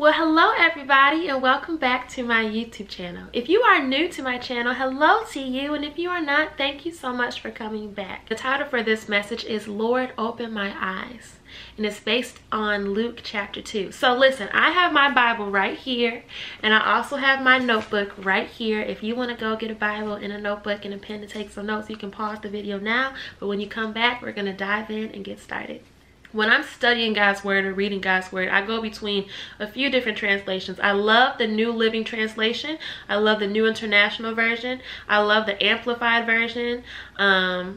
Well, hello everybody and welcome back to my YouTube channel. If you are new to my channel, hello to you, and if you are not, thank you so much for coming back. The title for this message is Lord, Open My Eyes, and it's based on Luke chapter 2. So listen, I have my Bible right here, and I also have my notebook right here. If you want to go get a Bible and a notebook and a pen to take some notes, you can pause the video now, but when you come back, we're going to dive in and get started. When I'm studying God's Word or reading God's Word, I go between a few different translations. I love the New Living Translation. I love the New International Version. I love the Amplified Version, the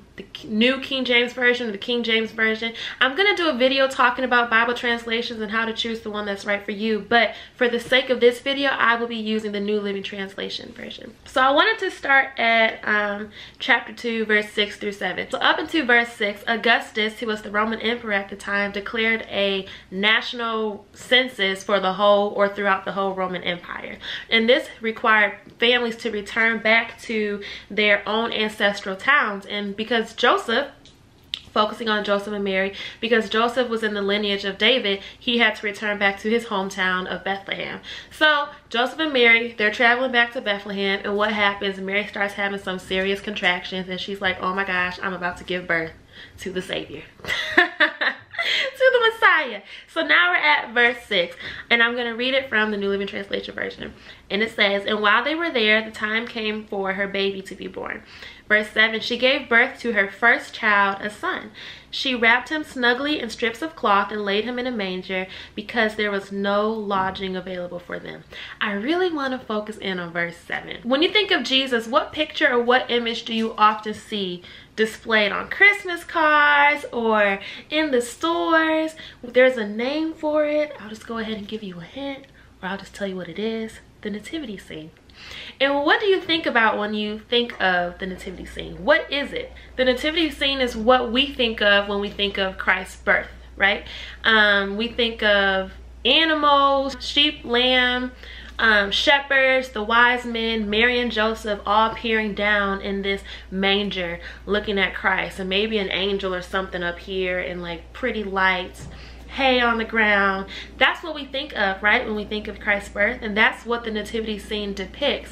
New King James Version, the King James Version. I'm going to do a video talking about Bible translations and how to choose the one that's right for you. But for the sake of this video, I will be using the New Living Translation version. So I wanted to start at chapter 2, verse 6 through 7. So up into verse 6, Augustus, who was the Roman emperor at the time, declared a national census for the whole or throughout the whole Roman Empire, and this required families to return back to their own ancestral towns. And because Joseph, focusing on Joseph and Mary, because Joseph was in the lineage of David, he had to return back to his hometown of Bethlehem. So Joseph and Mary, they're traveling back to Bethlehem, and what happens, Mary starts having some serious contractions, and she's like, oh my gosh, I'm about to give birth to the Savior. To the Messiah. So now we're at verse 6, and I'm going to read it from the New Living Translation version. And it says, and while they were there, the time came for her baby to be born. Verse 7, she gave birth to her first child, a son. She wrapped him snugly in strips of cloth and laid him in a manger because there was no lodging available for them. I really want to focus in on verse 7. When you think of Jesus, what picture or what image do you often see displayed on Christmas cards or in the stores? There's a name for it. I'll just go ahead and give you a hint, or I'll just tell you what it is: the nativity scene. And what do you think about when you think of the nativity scene? What is it? The nativity scene is what we think of when we think of Christ's birth, right? We think of animals, sheep, lamb, shepherds, the wise men, Mary and Joseph, all peering down in this manger looking at Christ, and maybe an angel or something up here, and like pretty lights, hay on the ground. That's what we think of, right, when we think of Christ's birth, and that's what the nativity scene depicts.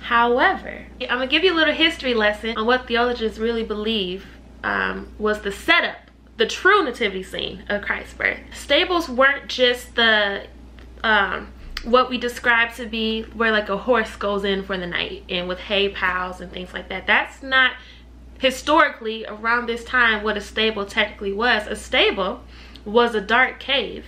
However, I'm gonna give you a little history lesson on what theologians really believe was the setup, the true nativity scene of Christ's birth. Stables weren't just the what we describe to be where like a horse goes in for the night and with hay piles and things like that. That's not historically around this time what a stable technically was. A stable was a dark cave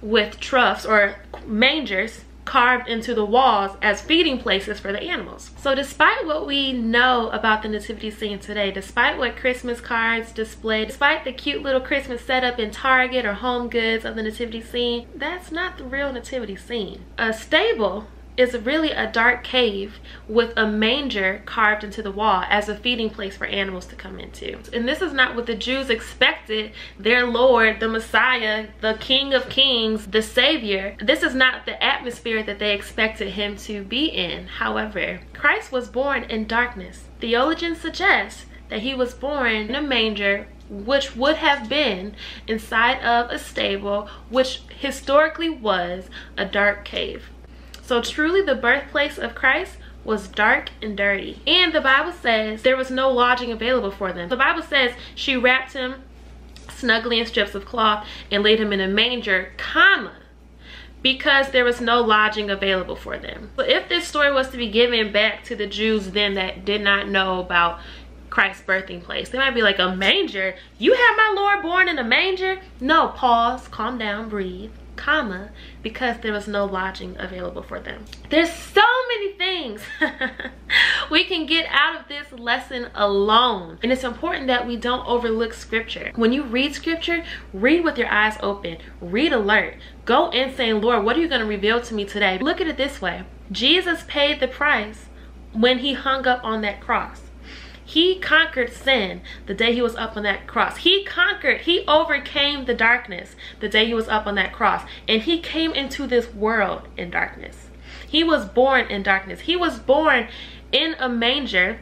with troughs or mangers carved into the walls as feeding places for the animals. So despite what we know about the nativity scene today, despite what Christmas cards display, despite the cute little Christmas setup in Target or Home Goods of the nativity scene, that's not the real nativity scene. A stable is really a dark cave with a manger carved into the wall as a feeding place for animals to come into. And this is not what the Jews expected their Lord, the Messiah, the King of Kings, the Savior. This is not the atmosphere that they expected him to be in. However, Christ was born in darkness. Theologians suggest that he was born in a manger, which would have been inside of a stable, which historically was a dark cave. So truly the birthplace of Christ was dark and dirty. And the Bible says there was no lodging available for them. The Bible says she wrapped him snugly in strips of cloth and laid him in a manger, comma, because there was no lodging available for them. So if this story was to be given back to the Jews then that did not know about Christ's birthing place, they might be like, a manger? You have my Lord born in a manger? No, pause, calm down, breathe, comma, because there was no lodging available for them. There's so many things we can get out of this lesson alone, and it's important that we don't overlook scripture. When you read scripture, read with your eyes open, read alert, go in saying, Lord, what are you going to reveal to me today? Look at it this way: Jesus paid the price when he hung up on that cross. He conquered sin the day he was up on that cross. He overcame the darkness the day he was up on that cross. And he came into this world in darkness. He was born in darkness. He was born in a manger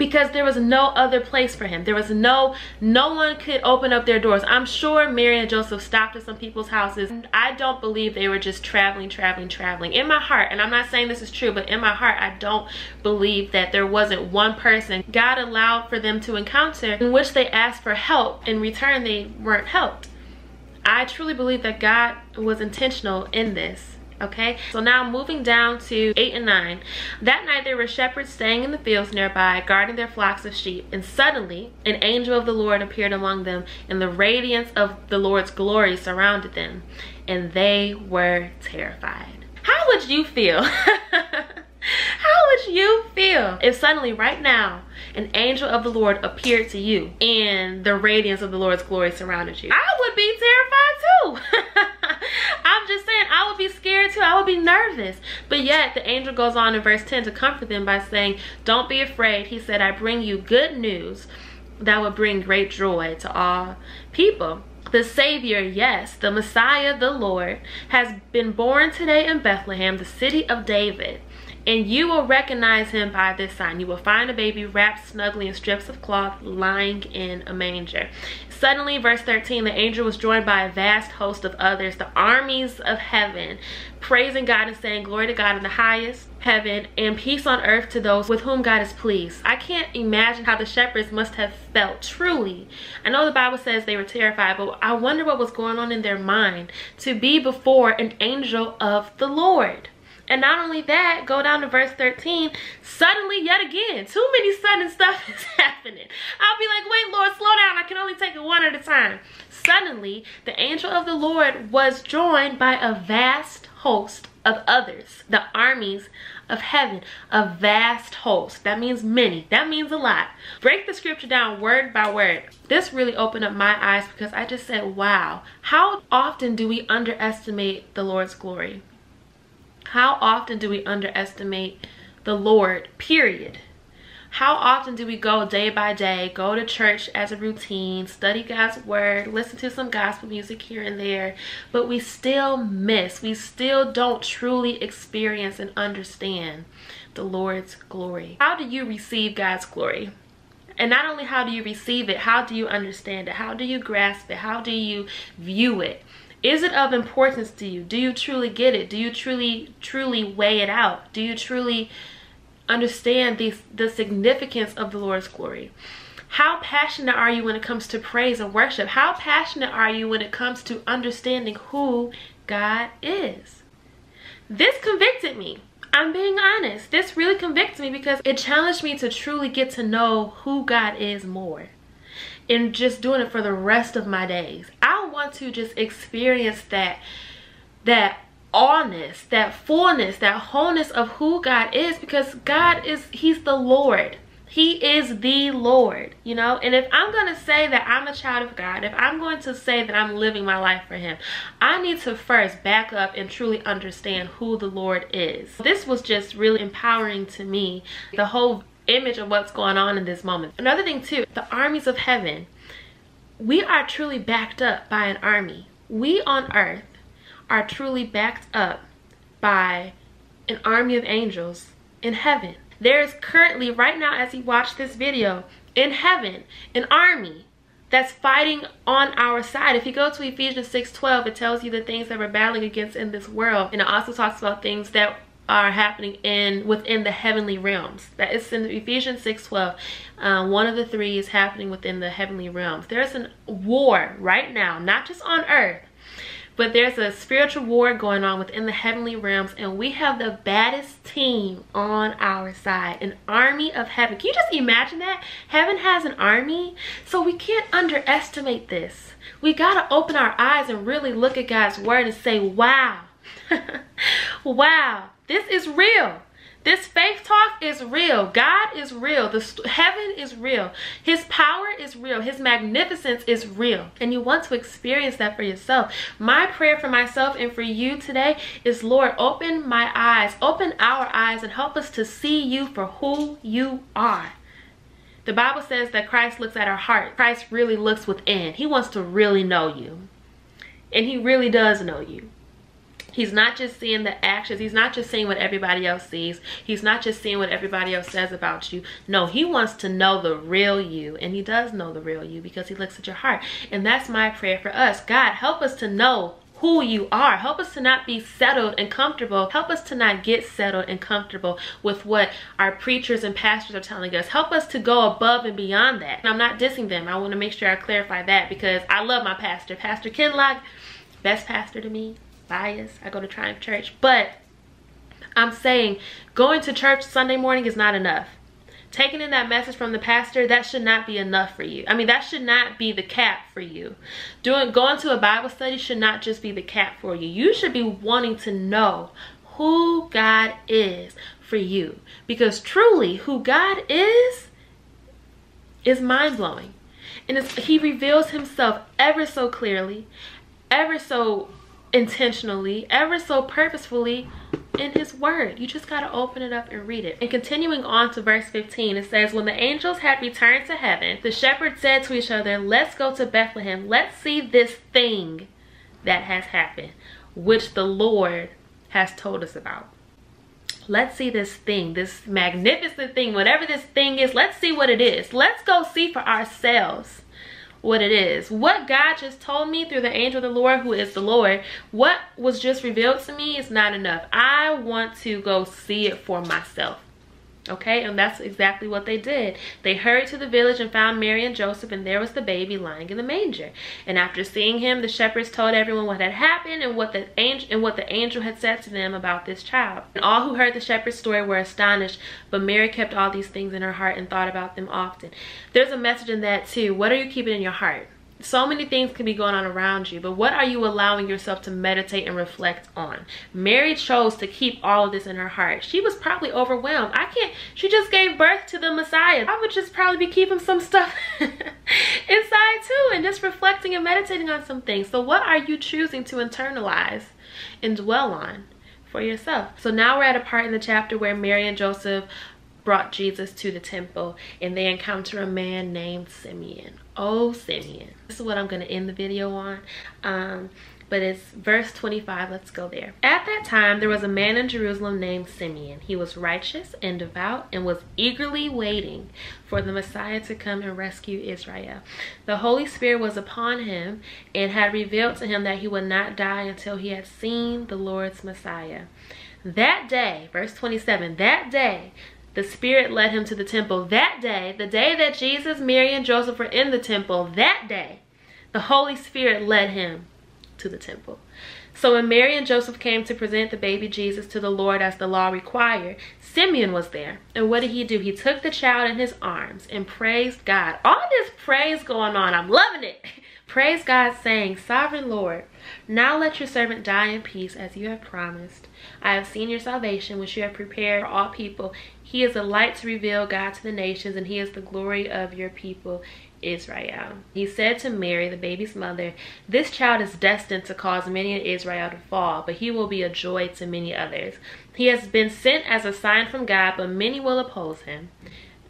because there was no other place for him. There was no one could open up their doors. I'm sure Mary and Joseph stopped at some people's houses. I don't believe they were just traveling. In my heart, and I'm not saying this is true, but in my heart, I don't believe that there wasn't one person God allowed for them to encounter in which they asked for help. In return, they weren't helped. I truly believe that God was intentional in this. Okay, so now moving down to 8 and 9. That night there were shepherds staying in the fields nearby, guarding their flocks of sheep. And suddenly an angel of the Lord appeared among them, and the radiance of the Lord's glory surrounded them, and they were terrified. How would you feel? How would you feel if suddenly right now an angel of the Lord appeared to you and the radiance of the Lord's glory surrounded you? I would be terrified too. I'm just saying, I would be scared too. I would be nervous. But yet the angel goes on in verse 10 to comfort them by saying, don't be afraid. He said, I bring you good news that will bring great joy to all people. The Savior, yes, the Messiah, the Lord, has been born today in Bethlehem, the city of David. And you will recognize him by this sign. You will find a baby wrapped snugly in strips of cloth, lying in a manger. Suddenly, verse 13, the angel was joined by a vast host of others, the armies of heaven, praising God and saying, glory to God in the highest heaven and peace on earth to those with whom God is pleased. I can't imagine how the shepherds must have felt, truly. I know the Bible says they were terrified, but I wonder what was going on in their mind to be before an angel of the Lord. And not only that, go down to verse 13, suddenly yet again, too many sudden stuff is happening. I'll be like, wait, Lord, slow down. I can only take it one at a time. Suddenly, the angel of the Lord was joined by a vast host of others, the armies of heaven, a vast host. That means many. That means a lot. Break the scripture down word by word. This really opened up my eyes because I just said, wow, how often do we underestimate the Lord's glory? How often do we underestimate the Lord, period? How often do we go day by day, go to church as a routine, study God's word, listen to some gospel music here and there, but we still miss, we still don't truly experience and understand the Lord's glory. How do you receive God's glory? And not only how do you receive it, how do you understand it? How do you grasp it? How do you view it? Is it of importance to you? Do you truly get it? Do you truly weigh it out? Do you truly understand the significance of the Lord's glory? How passionate are you when it comes to praise and worship? How passionate are you when it comes to understanding who God is? This convicted me. I'm being honest. This really convicted me because it challenged me to truly get to know who God is more. And just doing it for the rest of my days. I want to just experience that awness, that fullness, that wholeness of who God is, because God is, he's the Lord. He is the Lord, you know? And if I'm going to say that I'm a child of God, if I'm going to say that I'm living my life for him, I need to first back up and truly understand who the Lord is. This was just really empowering to me, the whole image of what's going on in this moment. Another thing too, the armies of heaven. We are truly backed up by an army. We on earth are truly backed up by an army of angels in heaven. There is currently, right now as you watch this video, in heaven, an army that's fighting on our side. If you go to Ephesians 6:12, it tells you the things that we're battling against in this world. And it also talks about things that are happening within the heavenly realms. That is in Ephesians 6:12. One of the three is happening within the heavenly realms. There's a war right now, not just on earth, but there's a spiritual war going on within the heavenly realms, and we have the baddest team on our side, an army of heaven. Can you just imagine that? Heaven has an army. So we can't underestimate this. We got to open our eyes and really look at God's word and say, wow, wow. This is real. This faith talk is real. God is real. Heaven is real. His power is real. His magnificence is real. And you want to experience that for yourself. My prayer for myself and for you today is, Lord, open my eyes, open our eyes, and help us to see you for who you are. The Bible says that Christ looks at our heart. Christ really looks within. He wants to really know you. And he really does know you. He's not just seeing the actions. He's not just seeing what everybody else sees. He's not just seeing what everybody else says about you. No, he wants to know the real you. And he does know the real you because he looks at your heart. And that's my prayer for us. God, help us to know who you are. Help us to not be settled and comfortable. Help us to not get settled and comfortable with what our preachers and pastors are telling us. Help us to go above and beyond that. And I'm not dissing them. I want to make sure I clarify that because I love my pastor. Pastor Kenlock, best pastor to me. Bias. I go to Triumph Church. But I'm saying going to church Sunday morning is not enough. Taking in that message from the pastor, that should not be enough for you. I mean, that should not be the cap for you. Going to a Bible study should not just be the cap for you. You should be wanting to know who God is for you. Because truly, who God is mind-blowing. And he reveals himself ever so clearly, ever so intentionally, ever so purposefully in his word. You just got to open it up and read it. And continuing on to verse 15, it says, when the angels had returned to heaven, the shepherds said to each other, let's go to Bethlehem. Let's see this thing that has happened, which the Lord has told us about. Let's see this thing, this magnificent thing, whatever this thing is. Let's see what it is. Let's go see for ourselves what it is. What God just told me through the angel of the Lord, who is the Lord, what was just revealed to me is not enough. I want to go see it for myself. Okay, and that's exactly what they did. They hurried to the village and found Mary and Joseph, and there was the baby lying in the manger. And after seeing him, the shepherds told everyone what had happened and what the angel had said to them about this child. And all who heard the shepherd's story were astonished, but Mary kept all these things in her heart and thought about them often. There's a message in that too. What are you keeping in your heart? So many things can be going on around you, but what are you allowing yourself to meditate and reflect on? Mary chose to keep all of this in her heart. She was probably overwhelmed. She just gave birth to the Messiah. I would just probably be keeping some stuff inside too, and just reflecting and meditating on some things. So what are you choosing to internalize and dwell on for yourself? So now we're at a part in the chapter where Mary and Joseph brought Jesus to the temple, and they encounter a man named Simeon. Oh, Simeon. This is what I'm going to end the video on, but it's verse 25. Let's go there. At that time, there was a man in Jerusalem named Simeon. He was righteous and devout and was eagerly waiting for the Messiah to come and rescue Israel. The Holy Spirit was upon him and had revealed to him that he would not die until he had seen the Lord's Messiah. That day, verse 27, that day, the Spirit led him to the temple. That day, the day that Jesus, Mary, and Joseph were in the temple, that day, the Holy Spirit led him to the temple. So when Mary and Joseph came to present the baby Jesus to the Lord as the law required, Simeon was there. And what did he do? He took the child in his arms and praised God. All this praise going on. I'm loving it. Praise God, saying, Sovereign Lord, now let your servant die in peace as you have promised. I have seen your salvation, which you have prepared for all people. He is a light to reveal God to the nations, and he is the glory of your people, Israel. He said to Mary, the baby's mother, this child is destined to cause many in Israel to fall, but he will be a joy to many others. He has been sent as a sign from God, but many will oppose him.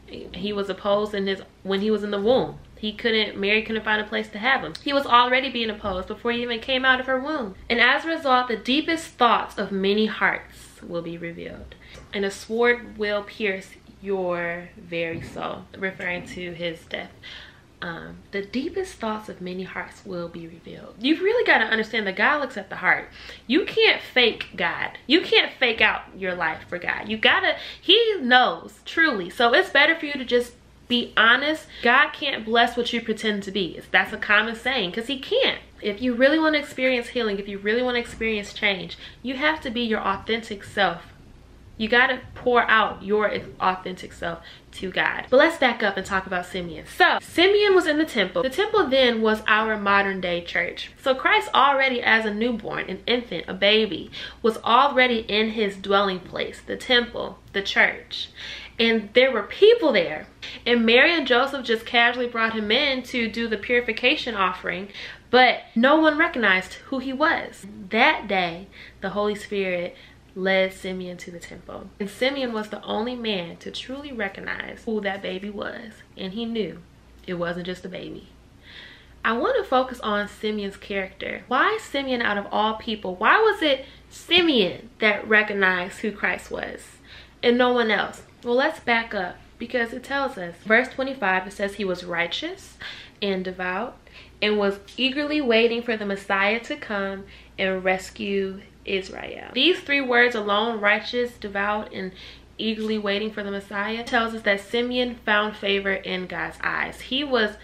He was opposed when he was in the womb. Mary couldn't find a place to have him. He was already being opposed before he even came out of her womb. And as a result, the deepest thoughts of many hearts will be revealed. And a sword will pierce your very soul, referring to his death. The deepest thoughts of many hearts will be revealed. You've really got to understand that God looks at the heart. You can't fake God. You can't fake out your life for God. He knows truly. So it's better for you to just be honest. God can't bless what you pretend to be. That's a common saying, because he can't. If you really want to experience healing, if you really want to experience change, you have to be your authentic self. You got to pour out your authentic self to God. But let's back up and talk about Simeon. So Simeon was in the temple. The temple then was our modern day church. So Christ, already as a newborn, an infant, a baby, was already in his dwelling place, the temple, the church. And there were people there. And Mary and Joseph just casually brought him in to do the purification offering, but no one recognized who he was. That day, the Holy Spirit led Simeon to the temple. And Simeon was the only man to truly recognize who that baby was. And he knew it wasn't just a baby. I want to focus on Simeon's character. Why Simeon out of all people? Why was it Simeon that recognized who Christ was and no one else? Well, let's back up, because it tells us. Verse 25, it says he was righteous and devout and was eagerly waiting for the Messiah to come and rescue Israel. These three words alone, righteous, devout, and eagerly waiting for the Messiah, tells us that Simeon found favor in God's eyes. He was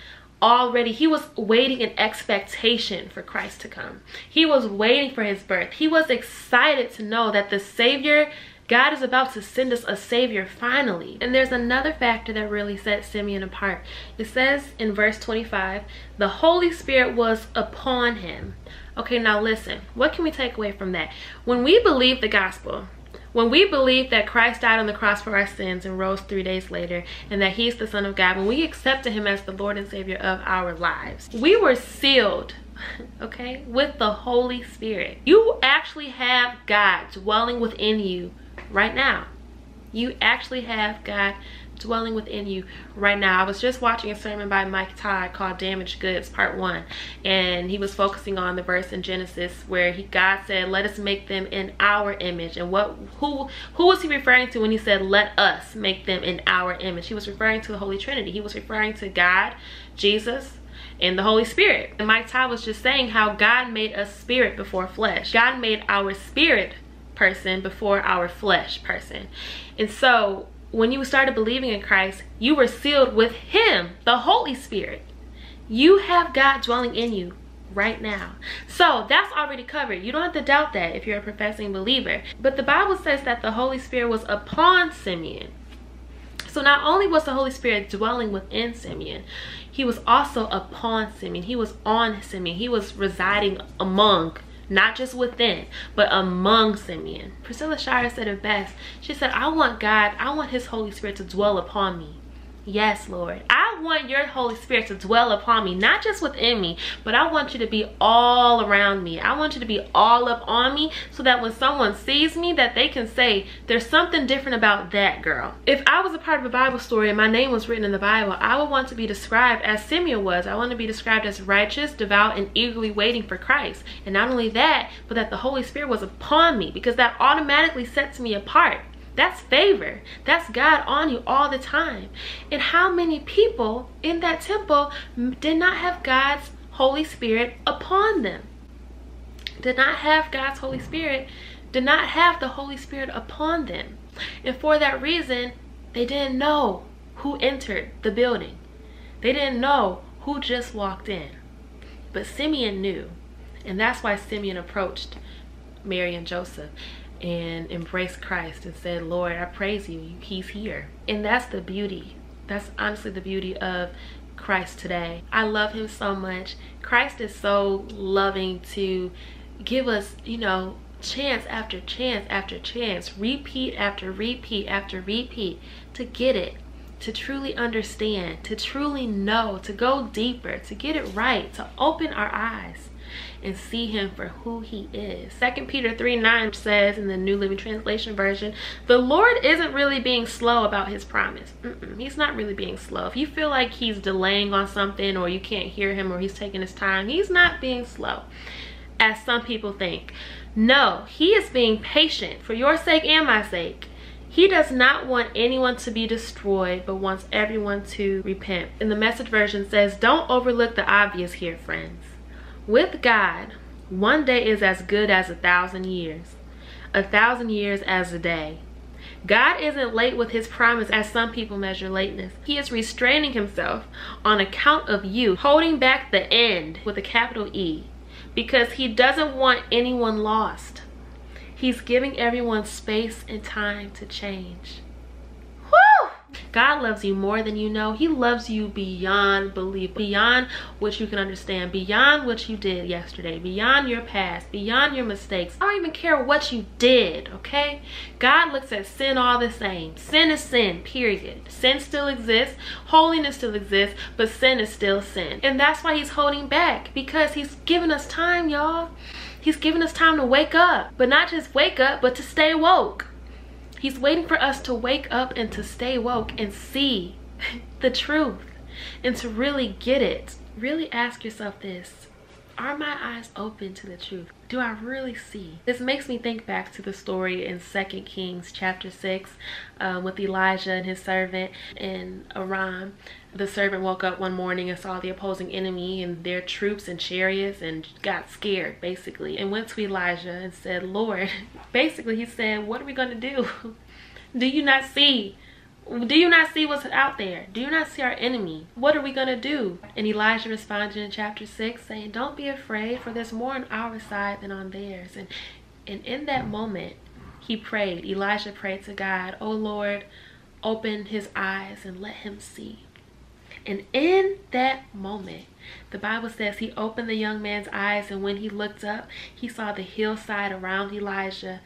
waiting in expectation for Christ to come. He was waiting for his birth. He was excited to know that the Savior, God is about to send us a Savior finally. And there's another factor that really sets Simeon apart. It says in verse 25, the Holy Spirit was upon him. Okay, now listen, what can we take away from that? When we believe the gospel, when we believe that Christ died on the cross for our sins and rose 3 days later, and that he's the Son of God, when we accepted him as the Lord and Savior of our lives, we were sealed, okay, with the Holy Spirit. You actually have God dwelling within you right now. You actually have God dwelling within you right now. I was just watching a sermon by Mike Todd called Damaged Goods Part 1, and he was focusing on the verse in Genesis where God said, let us make them in our image. And who was he referring to when he said, let us make them in our image? He was referring to the Holy Trinity. He was referring to God, Jesus, and the Holy Spirit. And Mike Todd was just saying how God made us spirit before flesh. God made our spirit person before our flesh person. And so when you started believing in Christ, you were sealed with him, the Holy Spirit. You have God dwelling in you right now. So that's already covered. You don't have to doubt that if you're a professing believer. But the Bible says that the Holy Spirit was upon Simeon. So not only was the Holy Spirit dwelling within Simeon, he was also upon Simeon. He was on Simeon. He was residing among, not just within, but among Simeon. Priscilla Shirer said it best. She said, I want his Holy Spirit to dwell upon me. Yes, Lord. I want your Holy Spirit to dwell upon me, not just within me, but I want you to be all around me. I want you to be all up on me so that when someone sees me, that they can say, there's something different about that girl. If I was a part of a Bible story and my name was written in the Bible, I would want to be described as Simeon was. I want to be described as righteous, devout, and eagerly waiting for Christ. And not only that, but that the Holy Spirit was upon me, because that automatically sets me apart. That's favor. That's God on you all the time. And how many people in that temple did not have God's Holy Spirit upon them? Did not have God's Holy Spirit, did not have the Holy Spirit upon them. And for that reason, they didn't know who entered the building. They didn't know who just walked in. But Simeon knew. And that's why Simeon approached Mary and Joseph and embraced Christ and said, Lord, I praise you, he's here. And that's the beauty. That's honestly the beauty of Christ today. I love him so much. Christ is so loving to give us, you know, chance after chance after chance, repeat after repeat after repeat, to get it, to truly understand, to truly know, to go deeper, to get it right, to open our eyes and see him for who he is. 2 Peter 3:9 says in the New Living Translation version, the Lord isn't really being slow about his promise. He's not really being slow. If you feel like he's delaying on something, or you can't hear him, or he's taking his time, he's not being slow, as some people think. No, he is being patient for your sake and my sake. He does not want anyone to be destroyed, but wants everyone to repent. And the Message version says, don't overlook the obvious here, friends. With God, one day is as good as 1,000 years, 1,000 years as a day. God isn't late with his promise as some people measure lateness. He is restraining himself on account of you, holding back the end with a capital E, because he doesn't want anyone lost. He's giving everyone space and time to change. God loves you more than you know. He loves you beyond belief, beyond what you can understand, beyond what you did yesterday, beyond your past, beyond your mistakes. I don't even care what you did, okay? God looks at sin all the same. Sin is sin, period. Sin still exists, holiness still exists, but sin is still sin. And that's why he's holding back, because he's giving us time, y'all. He's giving us time to wake up, but not just wake up, but to stay woke. He's waiting for us to wake up and to stay woke and see the truth and to really get it. really ask yourself this. Are my eyes open to the truth? Do I really see? This makes me think back to the story in 2 Kings chapter 6 with Elijah and his servant in Aram. The servant woke up one morning and saw the opposing enemy and their troops and chariots and got scared, basically, and went to Elijah and said, Lord, basically he said, what are we going to do? Do you not see? Do you not see what's out there? Do you not see our enemy? What are we going to do? And Elijah responded in chapter 6 saying, don't be afraid, for there's more on our side than on theirs. And in that moment, he prayed. Elijah prayed to God, oh Lord, open his eyes and let him see. And in that moment, the Bible says he opened the young man's eyes, and when he looked up, he saw the hillside around Elijah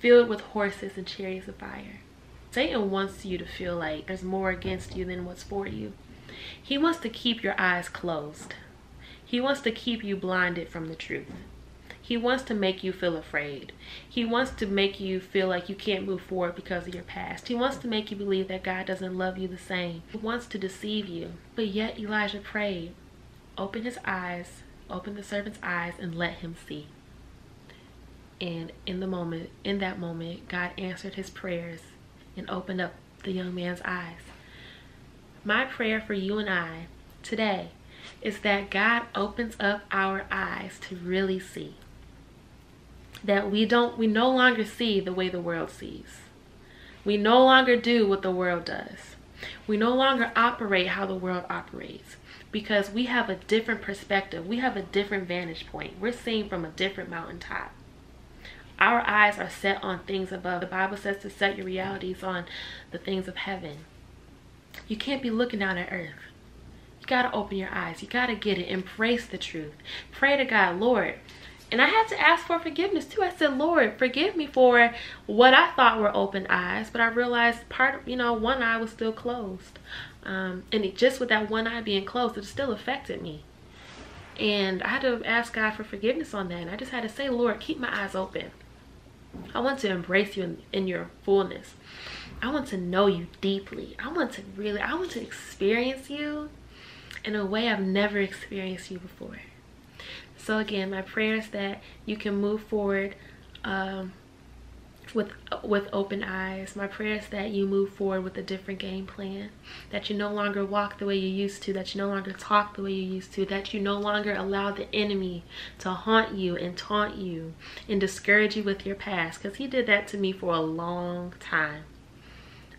filled with horses and chariots of fire. Satan wants you to feel like there's more against you than what's for you. He wants to keep your eyes closed. He wants to keep you blinded from the truth. He wants to make you feel afraid. He wants to make you feel like you can't move forward because of your past. He wants to make you believe that God doesn't love you the same. He wants to deceive you. But yet Elijah prayed, open his eyes, open the servant's eyes, and let him see. And in that moment, God answered his prayers and opened up the young man's eyes. My prayer for you and I today is that God opens up our eyes to really see. That we no longer see the way the world sees. We no longer do what the world does. We no longer operate how the world operates, because we have a different perspective. We have a different vantage point. We're seeing from a different mountaintop. Our eyes are set on things above. The Bible says to set your realities on the things of heaven. You can't be looking down at earth. You got to open your eyes. You got to get it. Embrace the truth. Pray to God, Lord. And I had to ask for forgiveness too. I said, Lord, forgive me for what I thought were open eyes, but I realized one eye was still closed. Just with that one eye being closed, it still affected me. And I had to ask God for forgiveness on that. And I just had to say, Lord, keep my eyes open. I want to embrace you in your fullness. I want to know you deeply. I want to experience you in a way I've never experienced you before. So again, my prayer is that you can move forward with open eyes. My prayer is that you move forward with a different game plan, that you no longer walk the way you used to, that you no longer talk the way you used to, that you no longer allow the enemy to haunt you and taunt you and discourage you with your past, because he did that to me for a long time,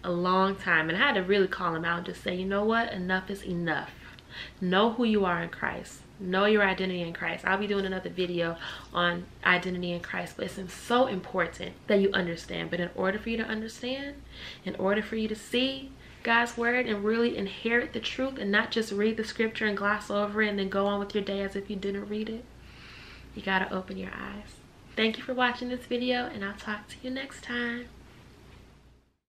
and I had to really call him out and just say, you know what, enough is enough. Know who you are in Christ. Know your identity in Christ. I'll be doing another video on identity in Christ, but it's so important that you understand. But in order for you to understand, in order for you to see God's word and really inherit the truth and not just read the scripture and gloss over it and then go on with your day as if you didn't read it, you got to open your eyes. Thank you for watching this video, and I'll talk to you next time.